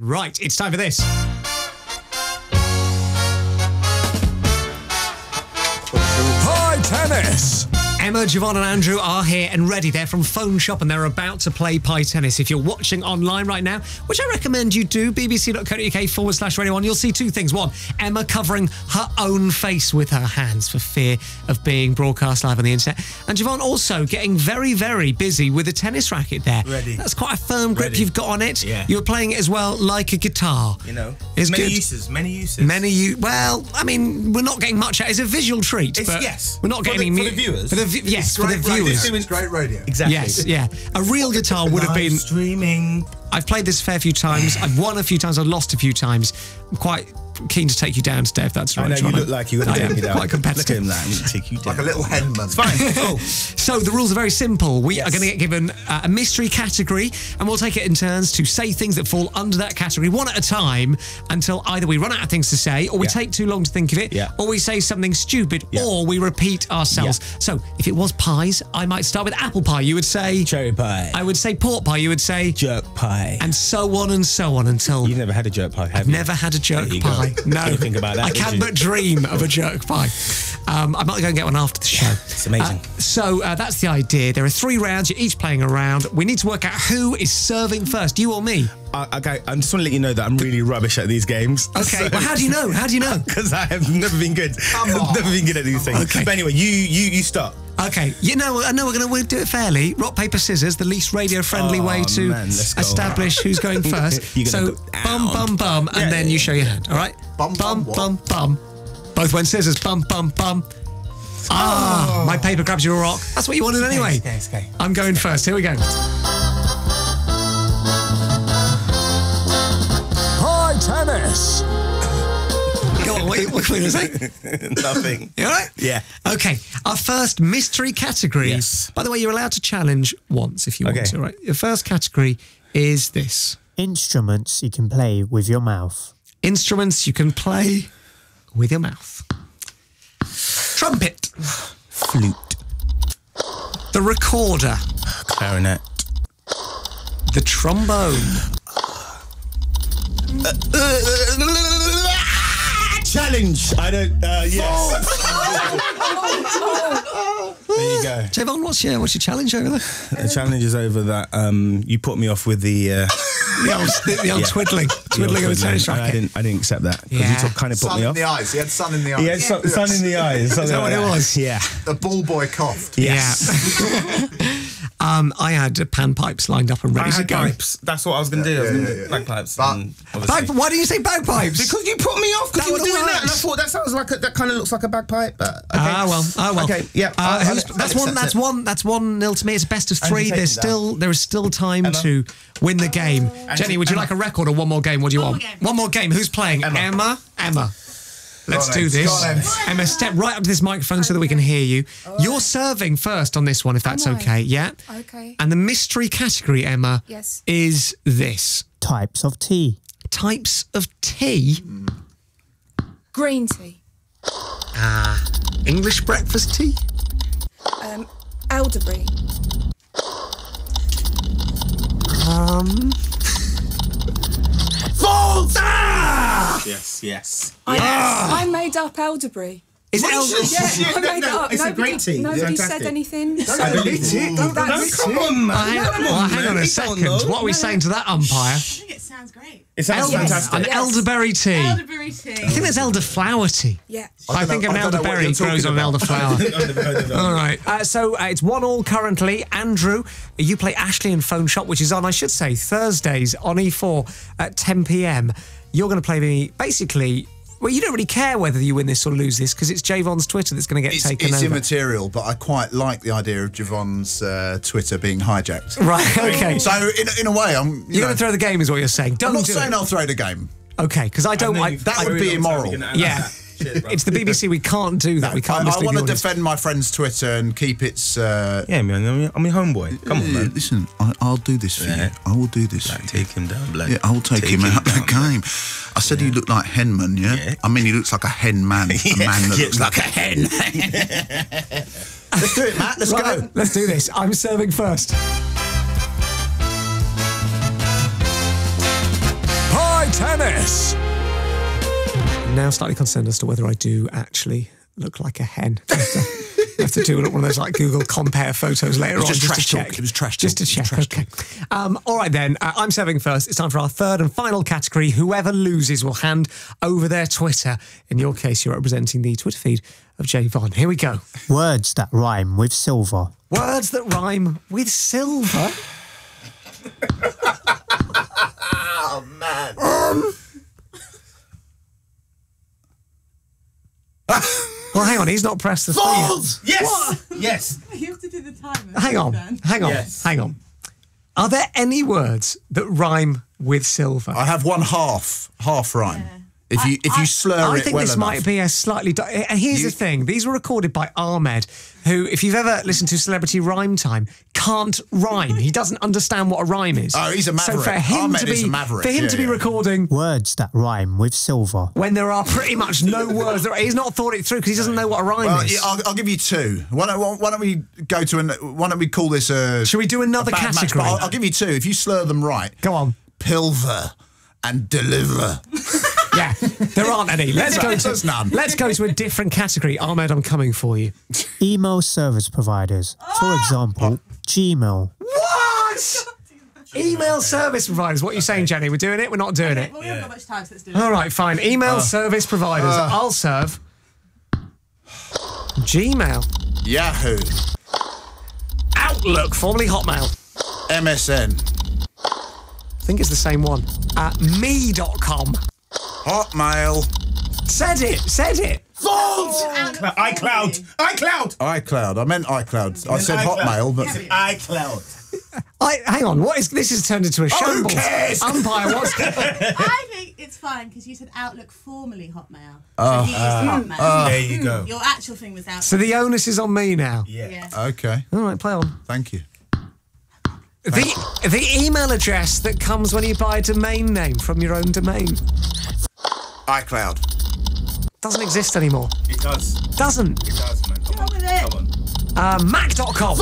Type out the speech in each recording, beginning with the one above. Right, it's time for this. Hi, tennis! Emma, Javon and Andrew are here and ready. They're from Phone Shop and they're about to play Pie Tennis. If you're watching online right now, which I recommend you do, bbc.co.uk/radio1, you'll see two things. One, Emma covering her own face with her hands for fear of being broadcast live on the internet. And Javon also getting very, very busy with a tennis racket there. Ready. That's quite a firm grip you've got on it. Yeah. You're playing it as well like a guitar. You know, it's many uses, many uses. Well, I mean, we're not getting much out. It's a visual treat. Yes. We're not getting... For the viewers. Yes, for the viewers. It's great radio. Exactly. Yes, yeah. A real guitar would have been... streaming. I've played this a fair few times. I've won a few times. I've lost a few times. I'm quite keen to take you down today, if that's right. I know, you look like you would take me down. Quite competitive. Look at him, I'm going to take you down. Like a little hen, man. It's fine. Oh. So the rules are very simple. We are going to get given a mystery category, and we'll take it in turns to say things that fall under that category, one at a time, until either we run out of things to say, or we take too long to think of it, or we say something stupid, or we repeat ourselves. So if it was pies, I might start with apple pie. You would say... cherry pie. I would say pork pie. You would say... jerk pie. And so on until... You've never had a jerk pie, have you? I've never had a jerk pie. No. Don't think about that, I can but dream of a jerk pie. I might go and get one after the show. It's amazing. So that's the idea. There are three rounds. You're each playing a round. We need to work out who is serving first, you or me. Okay, I just want to let you know that I'm really rubbish at these games. Okay, well, how do you know? How do you know? Because I have never been good. I've never been good at these things. Okay. But anyway, you start. Okay, you know, I know we'll do it fairly. Rock, paper, scissors, the least radio-friendly way to establish who's going first. So, bum, bum, bum, and then you show your hand, all right? Bum, bum, bum, bum. Both went scissors, bum, bum, bum. Ah, my paper grabs your rock. That's what you wanted anyway. Okay. I'm going first, here we go. Hi, tennis! What were you going to say? Nothing. You all right? Yeah. Okay. Our first mystery category. Yes. By the way, you're allowed to challenge once if you want to, right? Your first category is this. Instruments you can play with your mouth. Instruments you can play with your mouth. Trumpet. Flute. The recorder. Clarinet. The trombone. Challenge! I don't, yes. There you go. Javon, what's your challenge over there? The challenge is over that you put me off with the old twiddling of a tennis racket. I didn't accept that. Because you kind of put me off. Sun in the eyes. He had sun in the eyes. He had sun in the eyes. Is that what it was? Yeah. The ball boy coughed. Yes. Yeah. I had panpipes lined up and ready to go. Pipes. That's what I was going to do. I was going to do bagpipes. Why did you say bagpipes? Because you put me off because you were doing that. And I thought that sounds like that kind of looks like a bagpipe. But, okay. Ah well. Okay. Yeah. That's 1-0 to me. It's best of three. There is still time to win the game. Jenny, would you like a record or one more game? What do you want? One more game. Who's playing? Emma. Let's do this. Emma, step right up to this microphone so that we can hear you. You're serving first on this one, if that's okay. Yeah? Okay. And the mystery category, Emma, is this. Types of tea. Types of tea? Green tea. English breakfast tea? Elderberry. False! Yes. I made up elderberry. Is it elderberry? Yeah, I made it up. It's a great tea. Nobody said anything. Don't admit it. Don't come on, man. Well, hang on a second. What are we saying to that umpire? I think it sounds great. It sounds fantastic. An elderberry tea. Elderberry tea. I think there's elderflower tea. Yeah. I think an elderberry grows on an elderflower. All right. So it's 1-1 currently. Andrew, you play Ashley in Phone Shop, which is on, I should say, Thursdays on E4 at 10 p.m. You're going to play me, basically... Well, you don't really care whether you win this or lose this because it's Javon's Twitter that's going to get taken over. It's immaterial, but I quite like the idea of Javon's Twitter being hijacked. Right, okay. So, in a way, I'm... You're going to throw the game is what you're saying. I'm not saying I'll throw the game. Okay, because I don't... that would be immoral. Yeah. It's the BBC. We can't do that. We can't. I want to defend my friend's Twitter and keep its. Yeah, man. I'm your homeboy. Come on, man. Listen, I'll do this for you. I will do this. Black, for you. Take him down, Black. Yeah, I'll take him out the game. I said he looked like Henman. Yeah. I mean, he looks like a hen man. A man that looks like a hen. Let's do it, Matt. Let's go. Let's do this. I'm serving first. Hi, tennis. Now slightly concerned as to whether I do actually look like a hen. I have to do one of those like Google compare photos later on just to check. It was trash talk. Just to check. Okay. All right then, I'm serving first. It's time for our third and final category. Whoever loses will hand over their Twitter. In your case, you're representing the Twitter feed of Jay Vaughan. Here we go. Words that rhyme with silver. Words that rhyme with silver? Oh, man. Well, hang on, he's not pressed the thing. Yes! What? Yes! You have to do the timer. Hang on. Are there any words that rhyme with silver? I have one half rhyme. Yeah. If you slur it well enough. I think this might be a slightly... Here's the thing. These were recorded by Ahmed, who, if you've ever listened to Celebrity Rhyme Time, can't rhyme. He doesn't understand what a rhyme is. Oh, he's a maverick. So for him to be recording... Words that rhyme with silver. When there are pretty much no words. He's not thought it through because he doesn't know what a rhyme is. Yeah, I'll give you two. Why don't we go to... why don't we call this a... Should we do another category? Match, I'll give you two. If you slur them right. Go on. Pilver and deliver. Yeah, there aren't any. Let's go to a different category. Ahmed, I'm coming for you. Email service providers. For example, Gmail. What? Email service providers. What are you saying, Jenny? We're doing it? We're not doing it? Well, we haven't got much time, so let's do it. All right, fine. Email service providers. I'll serve. Gmail. Yahoo. Outlook, formerly Hotmail. MSN. I think it's the same one. Me.com. Hotmail. Said it. Vault! iCloud. I meant iCloud. I said Hotmail, but... iCloud. Hang on, what is... This has turned into a shambles. Who cares? Umpire, what's... I think it's fine, because you said Outlook formerly Hotmail. Oh. So he used Hotmail. There you go. Your actual thing was Outlook. So the onus is on me now? Yeah. Okay. All right, play on. Thank you. The email address that comes when you buy a domain name from your own domain. iCloud. Doesn't exist anymore. It does. Doesn't. It does, man. Come on. Mac.com.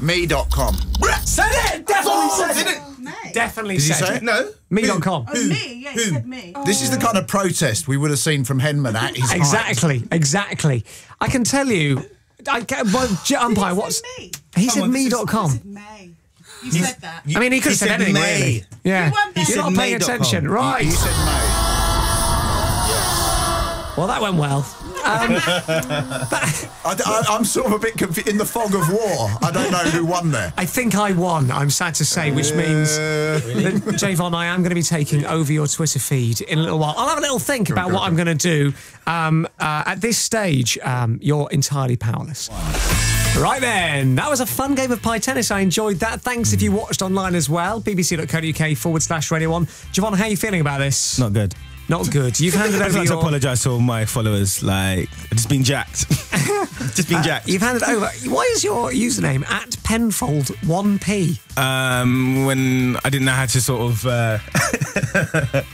Me.com. Said it! Definitely said it! Mate. Definitely said it. Did you say it? No. Me.com. Oh, me? Yeah, you said me. Oh. This is the kind of protest we would have seen from Henman at his height. Exactly. I can tell you... Umpire, what's... Me? He said me.com. He said me. You said that. I mean, he could have said anything, really. Yeah. You're not paying attention. Right. He said May. Well, that went well. I'm sort of a bit confused. In the fog of war, I don't know who won there. I think I won, I'm sad to say, which means that, Jay Vaughan, I am going to be taking over your Twitter feed in a little while. I'll have a little think about what I'm going to do. At this stage, you're entirely powerless. Wow. Right then, that was a fun game of pie tennis. I enjoyed that. Thanks if you watched online as well. bbc.co.uk/radio1. Javon, how are you feeling about this? Not good. Not good. You've handed over your... I just like to apologise to all my followers. Like, I've just been jacked. You've handed over... Why is your username at Penfold 1p? When I didn't know how to sort of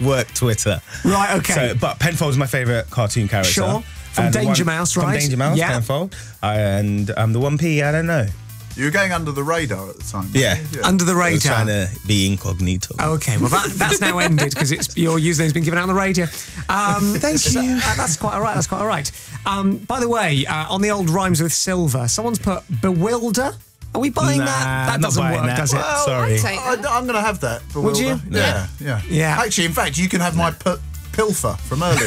work Twitter. Right, okay. So, but Penfold's my favourite cartoon character. Sure. From Danger Mouse, right? From Danger Mouse, yeah. Penfold. And the 1P, I don't know. You were going under the radar at the time. Yeah. Under the radar. I was trying to be incognito. Okay, well, that's now ended because your username's been given out on the radio. Thank you. That's quite all right, by the way, on the old Rhymes with Silver, someone's put bewilder. Are we buying that? That doesn't work, does it? Well, sorry. I'm going to have that. Bewilder. Would you? Yeah. Actually, in fact, you can have my... Pilfer from earlier.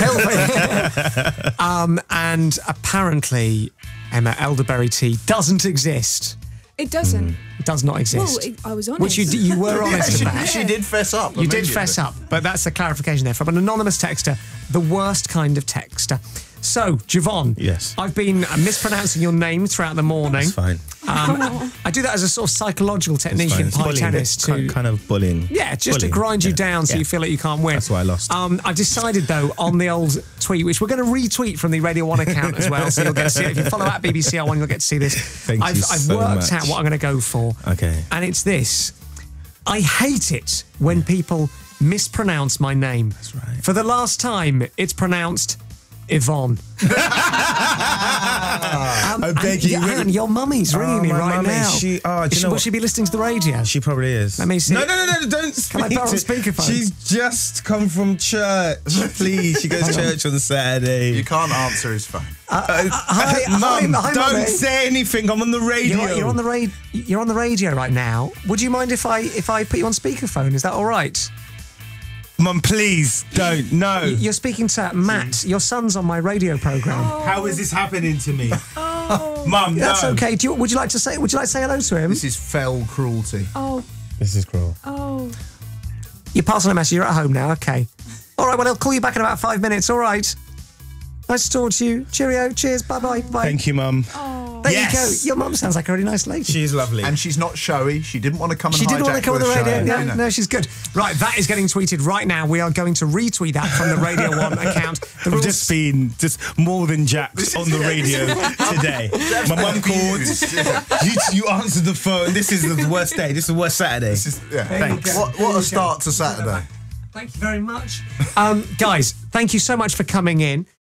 And apparently, Emma, elderberry tea doesn't exist. It doesn't. It does not exist. Well, I was honest. Which you were honest about. She did fess up. You did fess up, but that's the clarification there. From an anonymous texter, the worst kind of texter. So, Javon, yes. I've been mispronouncing your name throughout the morning. That's fine. I do that as a sort of psychological technique in pie tennis. Kind of bullying. Yeah, just to grind you down so you feel like you can't win. That's why I lost. I've decided, though, on the old tweet, which we're going to retweet from the Radio 1 account as well, so you'll get to see it. If you follow at @BBCR1, you'll get to see this. I've worked out what I'm going to go for. Okay. And it's this. I hate it when people mispronounce my name. That's right. For the last time, it's pronounced... Yvonne. I beg you. Hang on, your mummy's ringing me right now. Will she be listening to the radio? She probably is. Let me see. No, no, no, no, don't speak. Can I borrow a speakerphone? She's just come from church. Please, she goes to church on Saturday. You can't answer his phone. Hi, Mum, don't say anything. I'm on the radio. You're on the radio. You're on the radio right now. Would you mind if I put you on speakerphone? Is that all right? Mum, please don't. No. You're speaking to Matt. Your son's on my radio programme. Oh. How is this happening to me? Oh. Mum, no. That's okay. Would you like to say? Would you like to say hello to him? This is fell cruelty. Oh. This is cruel. Oh. You're passing a message. You're at home now. Okay. All right. Well, I'll call you back in about 5 minutes. All right. Nice to talk to you. Cheerio. Cheers. Bye bye. Bye. Thank you, Mum. Oh. There you go. Your mum sounds like a really nice lady. She's lovely. And she's not showy. She didn't want to come and hijack the radio. No, no, no, she's good. Right, that is getting tweeted right now. We are going to retweet that from the Radio 1 account. We've just been more than jacked on the radio today. My mum called. You answered the phone. This is the worst day. This is the worst Saturday. This is, yeah. Thanks. What a start to Saturday. Thank you very much. Guys, thank you so much for coming in.